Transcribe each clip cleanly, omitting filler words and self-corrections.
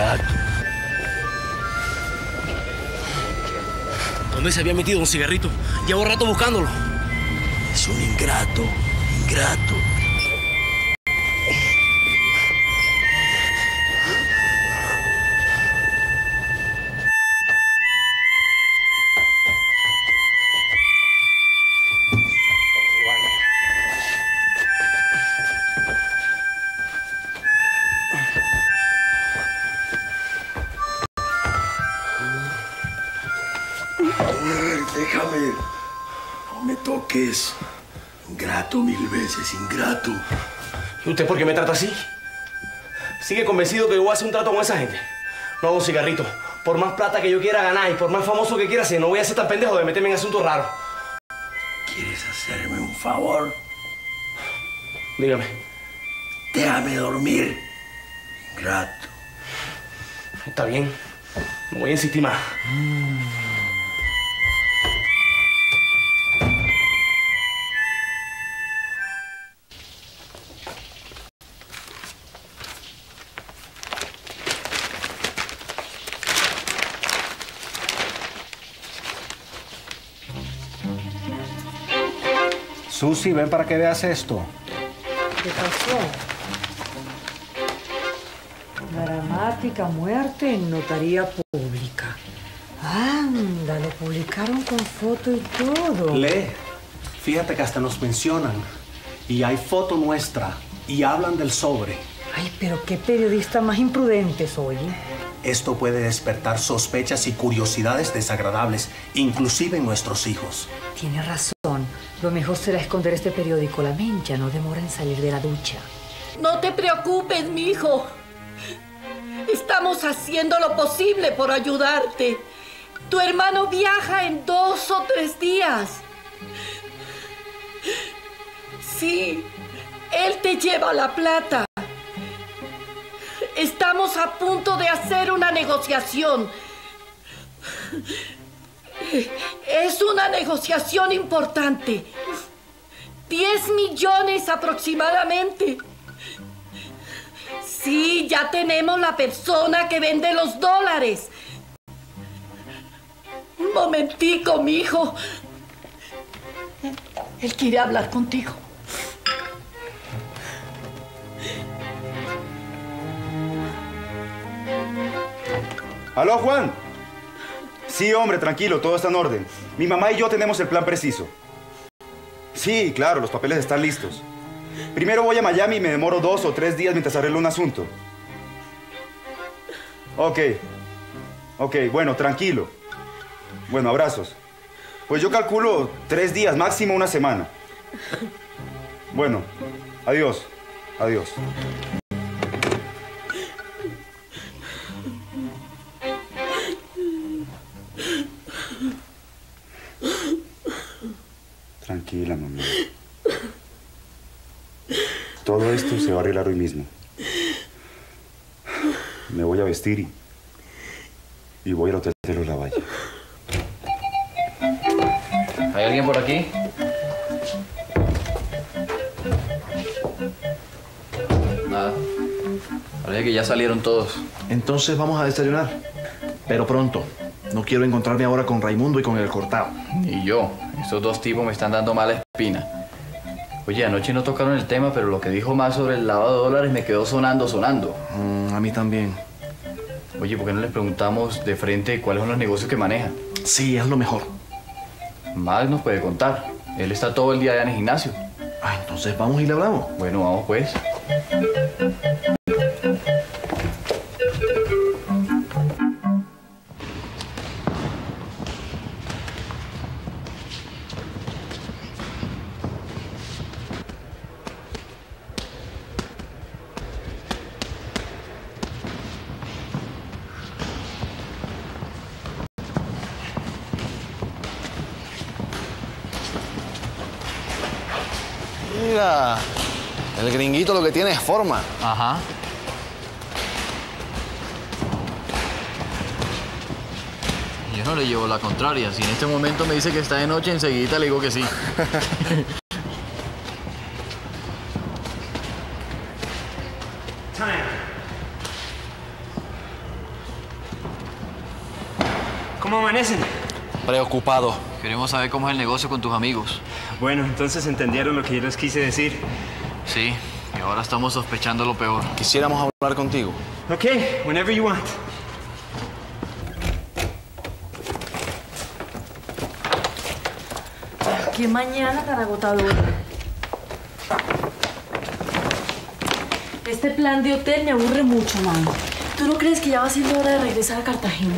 ciudad donde se había metido un cigarrito. Llevo rato buscándolo. Es un ingrato, ingrato. Ingrato mil veces, ingrato. ¿Y usted por qué me trata así? ¿Sigue convencido que yo voy a hacer un trato con esa gente? No hago un cigarrito. Por más plata que yo quiera ganar y por más famoso que quiera ser, no voy a ser tan pendejo de meterme en asuntos raros. ¿Quieres hacerme un favor? Dígame. Déjame dormir. Ingrato. Está bien. No voy a insistir más. Susi, ven para que veas esto. ¿Qué pasó? Dramática muerte en notaría pública. Anda, lo publicaron con foto y todo. Lee, fíjate que hasta nos mencionan. Y hay foto nuestra. Y hablan del sobre. Ay, pero qué periodista más imprudente soy. Esto puede despertar sospechas y curiosidades desagradables, inclusive en nuestros hijos. Tiene razón. Lo mejor será esconder este periódico. La mencha no demora en salir de la ducha. No te preocupes, mijo. Estamos haciendo lo posible por ayudarte. Tu hermano viaja en 2 o 3 días. Sí, él te lleva la plata. Estamos a punto de hacer una negociación. Es una negociación importante. 10 millones aproximadamente. Sí, ya tenemos la persona que vende los dólares. Un momentico, mijo. Él quiere hablar contigo. ¿Aló, Juan? Sí, hombre, tranquilo, todo está en orden. Mi mamá y yo tenemos el plan preciso. Sí, claro, los papeles están listos. Primero voy a Miami y me demoro 2 o 3 días mientras arreglo un asunto. Ok. Ok, bueno, tranquilo. Bueno, abrazos. Pues yo calculo 3 días, máximo 1 semana. Bueno, adiós. Adiós. Tranquila, mamá. Todo esto se va a arreglar hoy mismo. Me voy a vestir y voy al hotel de los Lavalle. ¿Hay alguien por aquí? Nada. Parece que ya salieron todos. Entonces vamos a desayunar. Pero pronto. No quiero encontrarme ahora con Raimundo y con el cortado. Y yo. Estos 2 tipos me están dando mala espina. Oye, anoche no tocaron el tema, pero lo que dijo más sobre el lavado de dólares me quedó sonando. A mí también. Oye, ¿por qué no les preguntamos de frente cuáles son los negocios que manejan? Sí, es lo mejor. Más nos puede contar. Él está todo el día allá en el gimnasio. Ah, entonces vamos y le hablamos. Bueno, vamos pues. El gringuito lo que tiene es forma. Ajá. Yo no le llevo la contraria. Si en este momento me dice que está de noche, enseguida le digo que sí. parecen? Preocupado. Queremos saber cómo es el negocio con tus amigos. Bueno, entonces entendieron lo que yo les quise decir. Sí, y ahora estamos sospechando lo peor. Quisiéramos hablar contigo. Ok, whenever you want. ¡Qué mañana tan agotadora! Este plan de hotel me aburre mucho, mami. ¿Tú no crees que ya va siendo hora de regresar a Cartagena?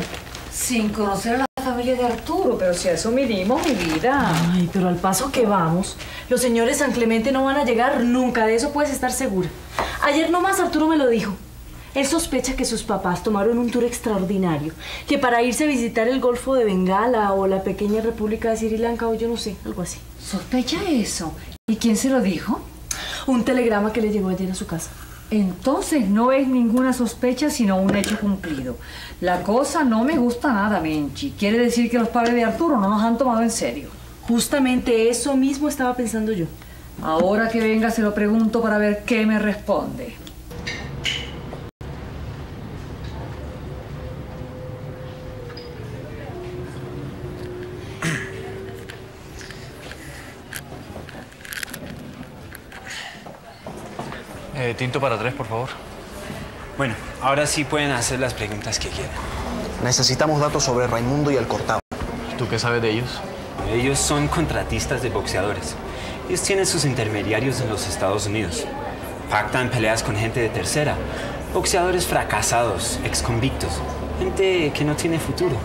Sin conocer a la familia de Arturo, pero si a eso vinimos, mi vida. Ay, pero al paso que vamos, los señores San Clemente no van a llegar nunca, de eso puedes estar segura. Ayer nomás Arturo me lo dijo. Él sospecha que sus papás tomaron un tour extraordinario, que para irse a visitar el Golfo de Bengala o la pequeña República de Sri Lanka o yo no sé, algo así. ¿Sospecha eso? ¿Y quién se lo dijo? Un telegrama que le llegó ayer a su casa. Entonces no es ninguna sospecha, sino un hecho cumplido. La cosa no me gusta nada, Benchi. Quiere decir que los padres de Arturo no nos han tomado en serio. Justamente eso mismo estaba pensando yo. Ahora que venga se lo pregunto para ver qué me responde. Tinto para 3, por favor. Bueno, ahora sí pueden hacer las preguntas que quieran. Necesitamos datos sobre Raimundo y Alcortado. ¿Tú qué sabes de ellos? Ellos son contratistas de boxeadores. Ellos tienen sus intermediarios en los Estados Unidos. Pactan peleas con gente de tercera. Boxeadores fracasados, exconvictos. Gente que no tiene futuro.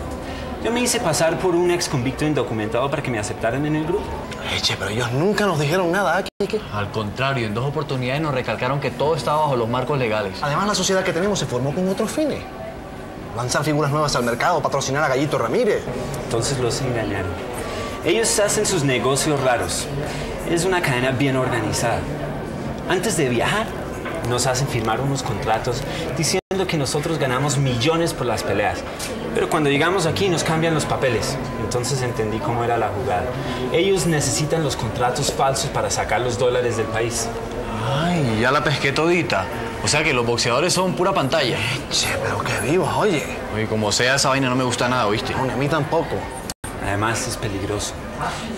Yo me hice pasar por un exconvicto indocumentado para que me aceptaran en el grupo. Che, pero ellos nunca nos dijeron nada, ¿a qué? Al contrario, en 2 oportunidades nos recalcaron que todo estaba bajo los marcos legales. Además, la sociedad que tenemos se formó con otros fines. Lanzar figuras nuevas al mercado, patrocinar a Gallito Ramírez. Entonces los engañaron. Ellos hacen sus negocios raros. Es una cadena bien organizada. Antes de viajar, nos hacen firmar unos contratos diciendo que nosotros ganamos millones por las peleas. Pero cuando llegamos aquí nos cambian los papeles. Entonces entendí cómo era la jugada. Ellos necesitan los contratos falsos para sacar los dólares del país. Ay, ya la pesqué todita. O sea que los boxeadores son pura pantalla. Che, pero qué vivos, oye. Oye, como sea, esa vaina no me gusta nada, ¿viste? No, a mí tampoco. Además es peligroso.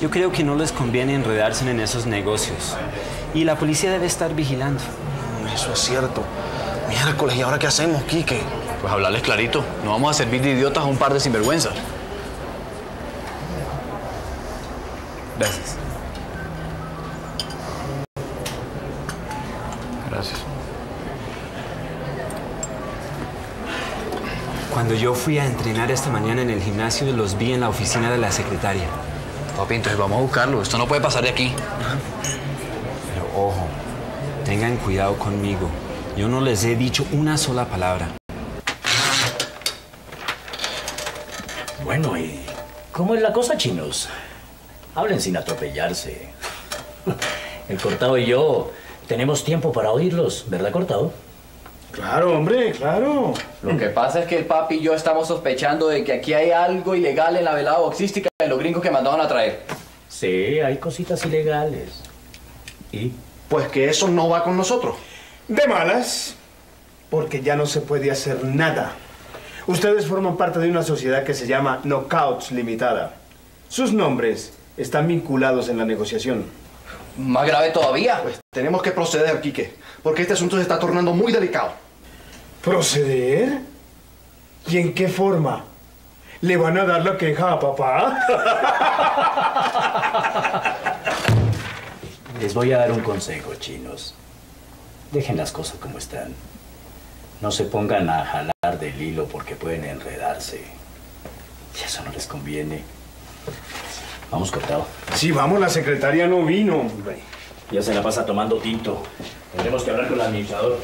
Yo creo que no les conviene enredarse en esos negocios. Y la policía debe estar vigilando. Eso es cierto. Miércoles, ¿y ahora qué hacemos, Quique? Pues hablarles clarito. No vamos a servir de idiotas a un par de sinvergüenzas. Gracias. Gracias. Cuando yo fui a entrenar esta mañana en el gimnasio, los vi en la oficina de la secretaria. Papi, entonces vamos a buscarlo. Esto no puede pasar de aquí. Pero ojo, tengan cuidado conmigo. Yo no les he dicho una sola palabra. Bueno, ¿y cómo es la cosa, chinos? Hablen sin atropellarse. El Cortado y yo tenemos tiempo para oírlos, ¿verdad, Cortado? Claro, hombre, claro. Lo que pasa es que el papi y yo estamos sospechando de que aquí hay algo ilegal en la velada boxística de los gringos que mandaron a traer. Sí, hay cositas ilegales. ¿Y? Pues que eso no va con nosotros. De malas, porque ya no se puede hacer nada. Ustedes forman parte de una sociedad que se llama Knockouts Limitada. Sus nombres están vinculados en la negociación. Más grave todavía. Pues tenemos que proceder, Quique, porque este asunto se está tornando muy delicado. ¿Proceder? ¿Y en qué forma? ¿Le van a dar la queja a papá? Les voy a dar un consejo, chinos. Dejen las cosas como están. No se pongan a jalar del hilo porque pueden enredarse. Y eso no les conviene. Vamos, Cortado. Sí, vamos, la secretaria no vino, hombre. Ya se la pasa tomando tinto. Tendremos que hablar con el administrador.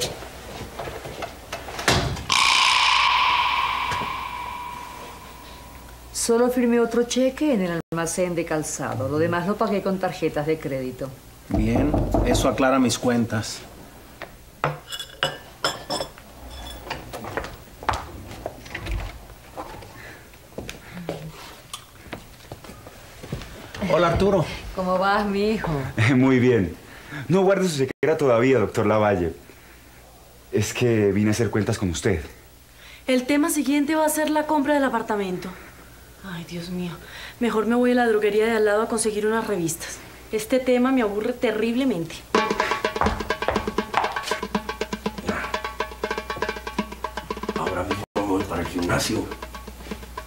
Solo firmé otro cheque en el almacén de calzado. Lo demás lo pagué con tarjetas de crédito. Bien, eso aclara mis cuentas. Hola, Arturo. ¿Cómo vas, mi hijo? Muy bien. No guardo su secreta todavía, doctor Lavalle. Es que vine a hacer cuentas con usted. El tema siguiente va a ser la compra del apartamento. Ay, Dios mío. Mejor me voy a la droguería de al lado a conseguir unas revistas. Este tema me aburre terriblemente. Ahora mismo voy para el gimnasio.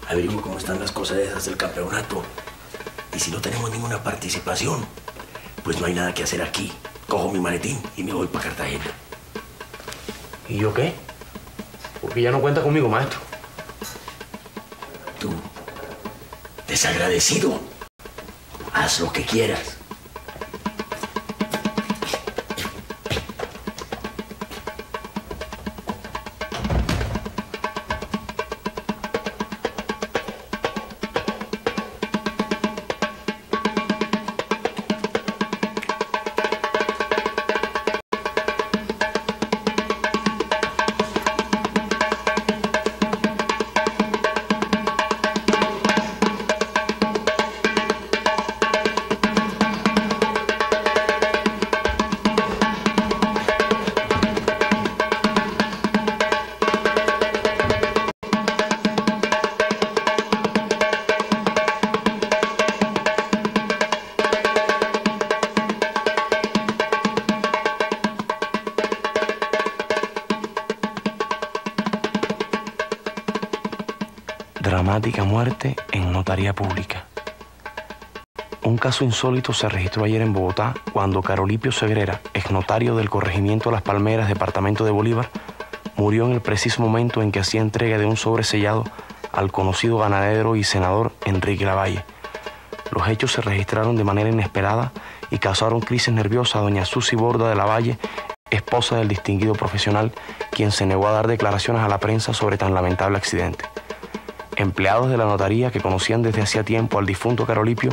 Averiguo cómo están las cosas esas del campeonato. Y si no tenemos ninguna participación, pues no hay nada que hacer aquí. Cojo mi maletín y me voy para Cartagena. ¿Y yo qué? Porque ya no cuenta conmigo, maestro. Tú, desagradecido, haz lo que quieras. Dramática muerte en notaría pública. Un caso insólito se registró ayer en Bogotá cuando Carolipio Segrera, exnotario del corregimiento Las Palmeras, departamento de Bolívar, murió en el preciso momento en que hacía entrega de un sobre sellado al conocido ganadero y senador Enrique Lavalle. Los hechos se registraron de manera inesperada y causaron crisis nerviosa a doña Susi Borda de Lavalle, esposa del distinguido profesional, quien se negó a dar declaraciones a la prensa sobre tan lamentable accidente. Empleados de la notaría que conocían desde hacía tiempo al difunto Carolipio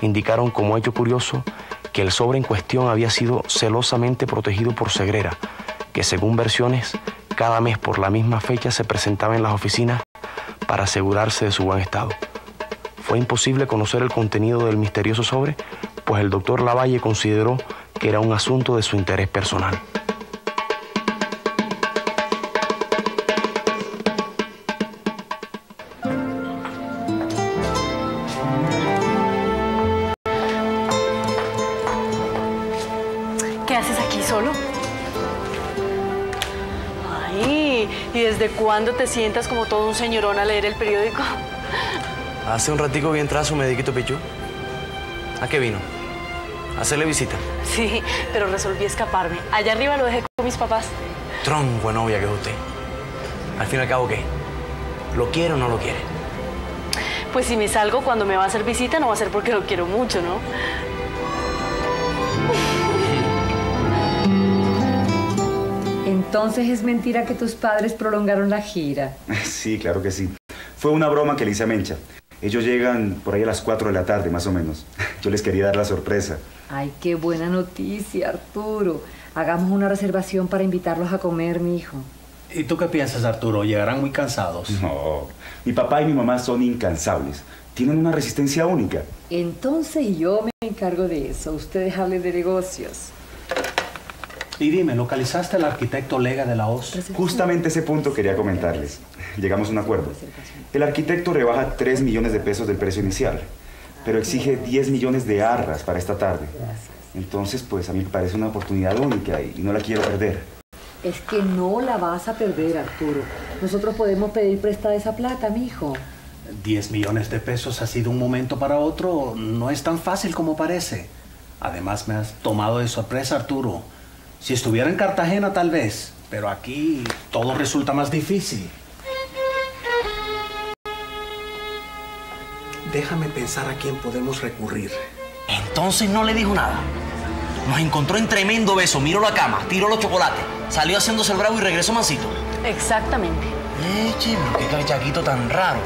indicaron como hecho curioso que el sobre en cuestión había sido celosamente protegido por Segrera, que según versiones, cada mes por la misma fecha se presentaba en las oficinas para asegurarse de su buen estado. Fue imposible conocer el contenido del misterioso sobre, pues el doctor Lavalle consideró que era un asunto de su interés personal. ¿Cuándo te sientas como todo un señorón a leer el periódico? Hace un ratico vi entrar a su mediquito Pichú. ¿A qué vino? ¿A hacerle visita? Sí, pero resolví escaparme. Allá arriba lo dejé con mis papás. Tronco de novia que es usted. Al fin y al cabo, ¿qué? ¿Lo quiere o no lo quiere? Pues si me salgo cuando me va a hacer visita, no va a ser porque lo quiero mucho, ¿no? Entonces es mentira que tus padres prolongaron la gira. Sí, claro que sí. Fue una broma que le hice a Mencha. Ellos llegan por ahí a las 4 de la tarde, más o menos. Yo les quería dar la sorpresa. Ay, qué buena noticia, Arturo. Hagamos una reservación para invitarlos a comer, mi hijo. ¿Y tú qué piensas, Arturo? ¿Llegarán muy cansados? No. Mi papá y mi mamá son incansables. Tienen una resistencia única. Entonces yo me encargo de eso. Ustedes hablen de negocios. Y dime, ¿localizaste al arquitecto Lega de la Hoz? Justamente ese punto quería comentarles. Llegamos a un acuerdo. El arquitecto rebaja 3 millones de pesos del precio inicial, pero exige 10 millones de arras para esta tarde. Entonces, pues a mí me parece una oportunidad única y no la quiero perder. Es que no la vas a perder, Arturo. Nosotros podemos pedir prestada esa plata, mijo. 10 millones de pesos así de un momento para otro no es tan fácil como parece. Además, me has tomado de sorpresa, Arturo. Si estuviera en Cartagena, tal vez, pero aquí todo resulta más difícil. Déjame pensar a quién podemos recurrir. Entonces no le dijo nada. Nos encontró en tremendo beso, miró la cama, tiró los chocolates, salió haciéndose el bravo y regresó mansito. Exactamente. Eche, pero qué cachaquito tan raro.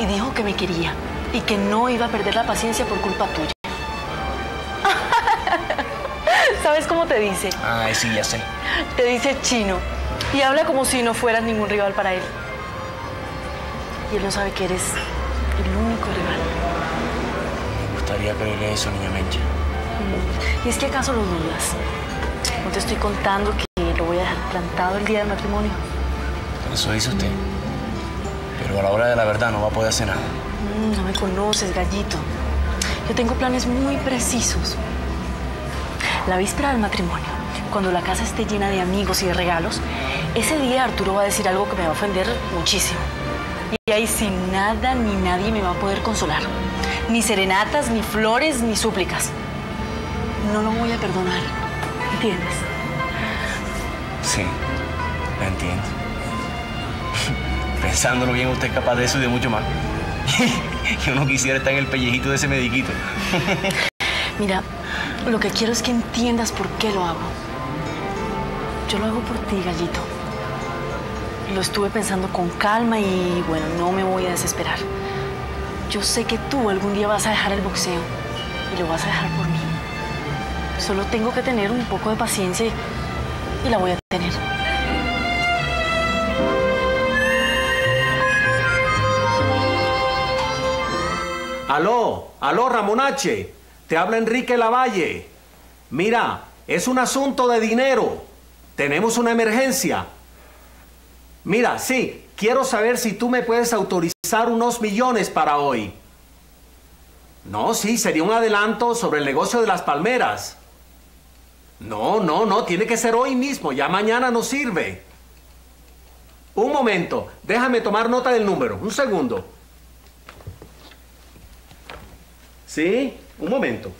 Y dijo que me quería y que no iba a perder la paciencia por culpa tuya. ¿Sabes cómo te dice? Ay, sí, ya sé. Te dice chino y habla como si no fueras ningún rival para él. Y él no sabe que eres el único rival. Me gustaría creerle eso, niña Mencha. ¿Y es que acaso lo dudas? No te estoy contando que lo voy a dejar plantado el día del matrimonio. Eso dice usted. Pero a la hora de la verdad no va a poder hacer nada. No me conoces, Gallito. Yo tengo planes muy precisos. La víspera del matrimonio, cuando la casa esté llena de amigos y de regalos, ese día Arturo va a decir algo que me va a ofender muchísimo. Y ahí sin nada ni nadie me va a poder consolar. Ni serenatas, ni flores, ni súplicas. No lo voy a perdonar. ¿Entiendes? Sí, lo entiendo. Pensándolo bien, usted es capaz de eso y de mucho más. Yo no quisiera estar en el pellejito de ese mediquito. Mira, lo que quiero es que entiendas por qué lo hago. Yo lo hago por ti, Gallito. Lo estuve pensando con calma y, bueno, no me voy a desesperar. Yo sé que tú algún día vas a dejar el boxeo y lo vas a dejar por mí. Solo tengo que tener un poco de paciencia y la voy a tener. Aló, aló, Ramón Hache. Te habla Enrique Lavalle. Mira, es un asunto de dinero. Tenemos una emergencia. Mira, sí, quiero saber si tú me puedes autorizar unos millones para hoy. No, sí, sería un adelanto sobre el negocio de Las Palmeras. No, tiene que ser hoy mismo, ya mañana no sirve. Un momento, déjame tomar nota del número, un segundo. Sí, un momento.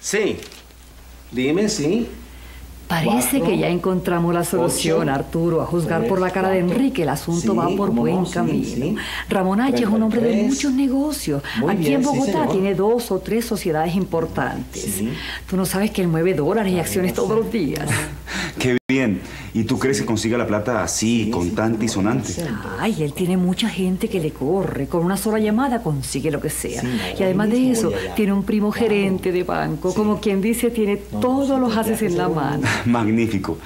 Sí, dime, sí. Parece que ya encontramos la solución, Arturo. A juzgar por la cara de Enrique, el asunto va por buen camino. Ramón Hache es un hombre de muchos negocios. Aquí en Bogotá tiene 2 o 3 sociedades importantes. Tú no sabes que él mueve dólares y acciones todos los días. Qué bien. ¿Y tú crees que consiga la plata así, contante y sonante? Ay, él tiene mucha gente que le corre. Con una sola llamada consigue lo que sea. Y además de eso, tiene un primo gerente de banco. Como quien dice, tiene todos los haces en la mano. Magnífico.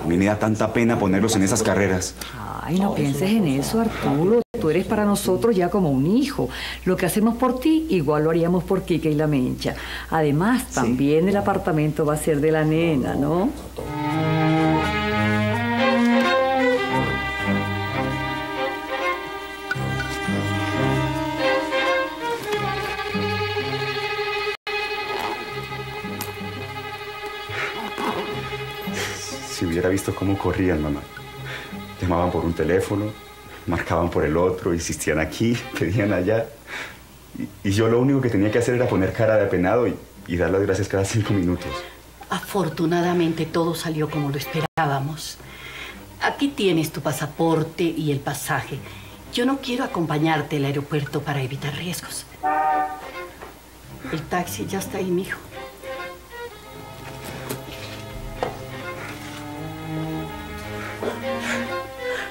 A mí me da tanta pena ponerlos en esas carreras. Ay, no pienses en eso, Arturo. Tú eres para nosotros ya como un hijo. Lo que hacemos por ti, igual lo haríamos por Kike y la Mencha. Además, también el apartamento va a ser de la nena, ¿no? Si hubiera visto cómo corrían, mamá. Llamaban por un teléfono, marcaban por el otro, insistían aquí, pedían allá. Y yo lo único que tenía que hacer era poner cara de apenado y dar las gracias cada 5 minutos. Afortunadamente todo salió como lo esperábamos. Aquí tienes tu pasaporte y el pasaje. Yo no quiero acompañarte al aeropuerto para evitar riesgos. El taxi ya está ahí, mijo.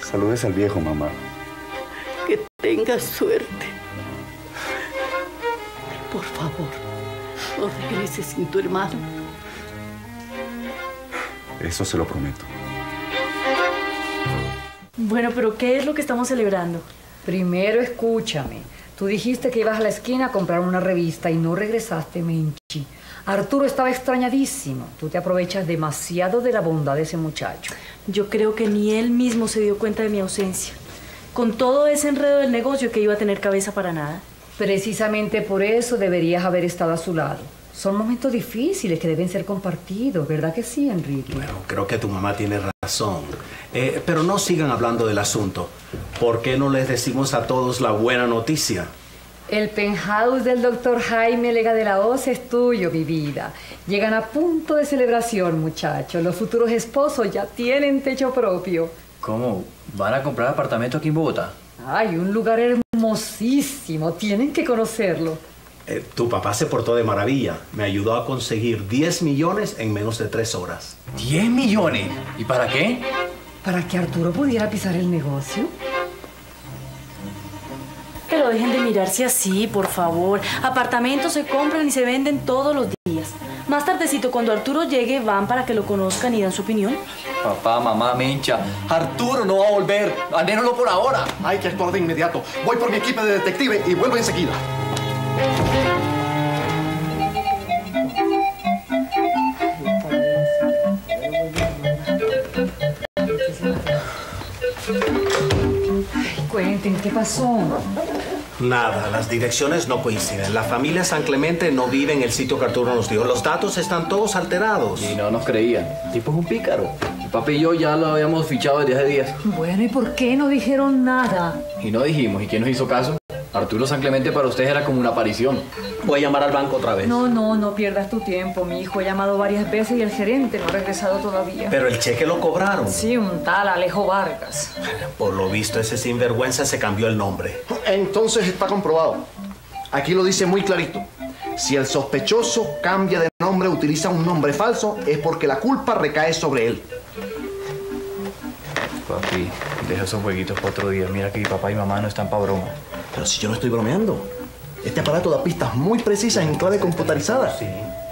Saludes al viejo, mamá. Que tengas suerte. Por favor, no regreses sin tu hermano. Eso se lo prometo. Bueno, pero ¿qué es lo que estamos celebrando? Primero, escúchame. Tú dijiste que ibas a la esquina a comprar una revista y no regresaste, Menchi. Arturo estaba extrañadísimo. Tú te aprovechas demasiado de la bondad de ese muchacho. Yo creo que ni él mismo se dio cuenta de mi ausencia. Con todo ese enredo del negocio que iba a tener cabeza para nada. Precisamente por eso deberías haber estado a su lado. Son momentos difíciles que deben ser compartidos, ¿verdad que sí, Enrique? Bueno, creo que tu mamá tiene razón. Pero no sigan hablando del asunto. ¿Por qué no les decimos a todos la buena noticia? El penthouse del doctor Jaime Lega de la Hoz es tuyo, mi vida. Llegan a punto de celebración, muchachos. Los futuros esposos ya tienen techo propio. ¿Cómo? ¿Van a comprar apartamento aquí en Bogotá? Ay, un lugar hermosísimo. Tienen que conocerlo. Tu papá se portó de maravilla. Me ayudó a conseguir 10 millones en menos de 3 horas. ¿10 millones? ¿Y para qué? Para que Arturo pudiera pisar el negocio. Pero dejen de mirarse así, por favor. Apartamentos se compran y se venden todos los días. Más tardecito, cuando Arturo llegue, van para que lo conozcan y dan su opinión. Papá, mamá, Mencha, Arturo no va a volver. Al menos no por ahora. Hay que actuar de inmediato. Voy por mi equipo de detective y vuelvo enseguida. ¿Qué pasó? Nada, las direcciones no coinciden. La familia San Clemente no vive en el sitio que Arturo nos dio. Los datos están todos alterados. Y no nos creían. El tipo es un pícaro. El papi y yo ya lo habíamos fichado desde hace días. Bueno, ¿y por qué no dijeron nada? Y no dijimos. ¿Y quién nos hizo caso? Arturo San Clemente para ustedes era como una aparición. Voy a llamar al banco otra vez. No pierdas tu tiempo, mi hijo. He llamado varias veces y el gerente no ha regresado todavía. Pero el cheque lo cobraron. Sí, un tal Alejo Vargas. Por lo visto, ese sinvergüenza se cambió el nombre. Entonces está comprobado. Aquí lo dice muy clarito. Si el sospechoso cambia de nombre, utiliza un nombre falso, es porque la culpa recae sobre él. Papi, deja esos jueguitos para otro día. Mira que mi papá y mamá no están para broma. Pero si yo no estoy bromeando. Este aparato da pistas muy precisas en clave computarizada.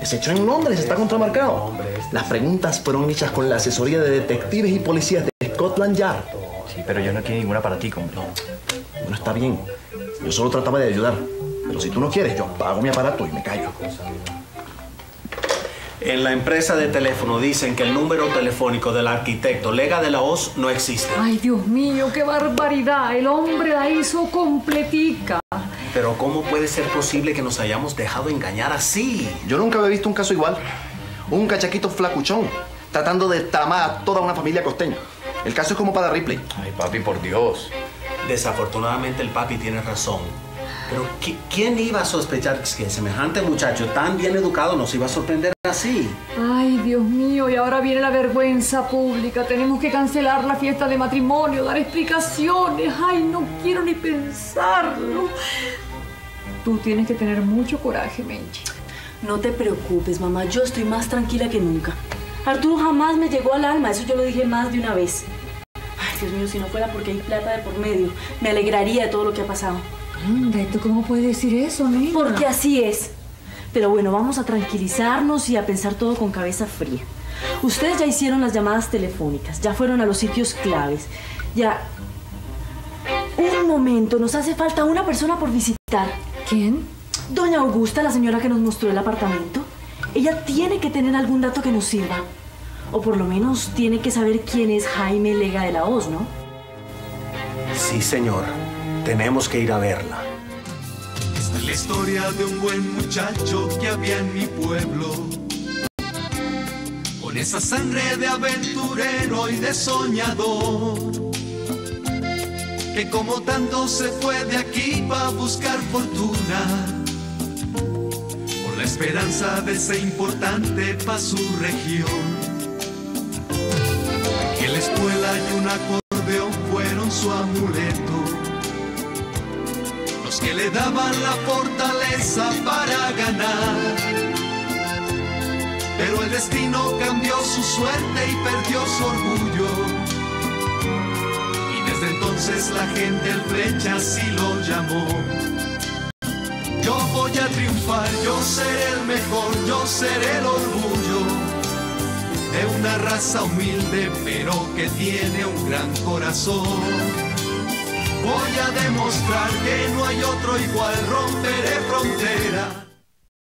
Es hecho en Londres, está contramarcado. Las preguntas fueron hechas con la asesoría de detectives y policías de Scotland Yard. Sí, pero yo no quiero ningún aparatico, hombre. Bueno, está bien. Yo solo trataba de ayudar. Pero si tú no quieres, yo apago mi aparato y me callo. En la empresa de teléfono dicen que el número telefónico del arquitecto Lega de la Hoz no existe. Ay, Dios mío, qué barbaridad. El hombre la hizo completica. Pero ¿cómo puede ser posible que nos hayamos dejado engañar así? Yo nunca había visto un caso igual. Un cachaquito flacuchón tratando de tramar a toda una familia costeña. El caso es como para Ripley. Ay, papi, por Dios. Desafortunadamente el papi tiene razón. Pero ¿quién iba a sospechar que semejante muchacho tan bien educado nos iba a sorprender así? Ay, Dios mío, y ahora viene la vergüenza pública. Tenemos que cancelar la fiesta de matrimonio, dar explicaciones. Ay, no quiero ni pensarlo. Tú tienes que tener mucho coraje, Menchi. No te preocupes, mamá. Yo estoy más tranquila que nunca. Arturo jamás me llegó al alma. Eso yo lo dije más de una vez. Ay, Dios mío, si no fuera porque hay plata de por medio, me alegraría de todo lo que ha pasado. ¿Tú cómo puedes decir eso, nena? Porque así es. Pero bueno, vamos a tranquilizarnos y a pensar todo con cabeza fría. Ustedes ya hicieron las llamadas telefónicas, ya fueron a los sitios claves, ya... Un momento, nos hace falta una persona por visitar. ¿Quién? Doña Augusta, la señora que nos mostró el apartamento. Ella tiene que tener algún dato que nos sirva. O por lo menos tiene que saber quién es Jaime Lega de la Hoz, ¿no? Sí, señor. Tenemos que ir a verla. Esta es la historia de un buen muchacho que había en mi pueblo. Con esa sangre de aventurero y de soñador. Que como tanto se fue de aquí para buscar fortuna. Con la esperanza de ser importante para su región. Que la escuela y un acordeón fueron su amuleto. Que le daban la fortaleza para ganar. Pero el destino cambió su suerte y perdió su orgullo. Y desde entonces la gente al Flecha así lo llamó. Yo voy a triunfar, yo seré el mejor, yo seré el orgullo de una raza humilde pero que tiene un gran corazón. Voy a demostrar que no hay otro igual, romperé frontera.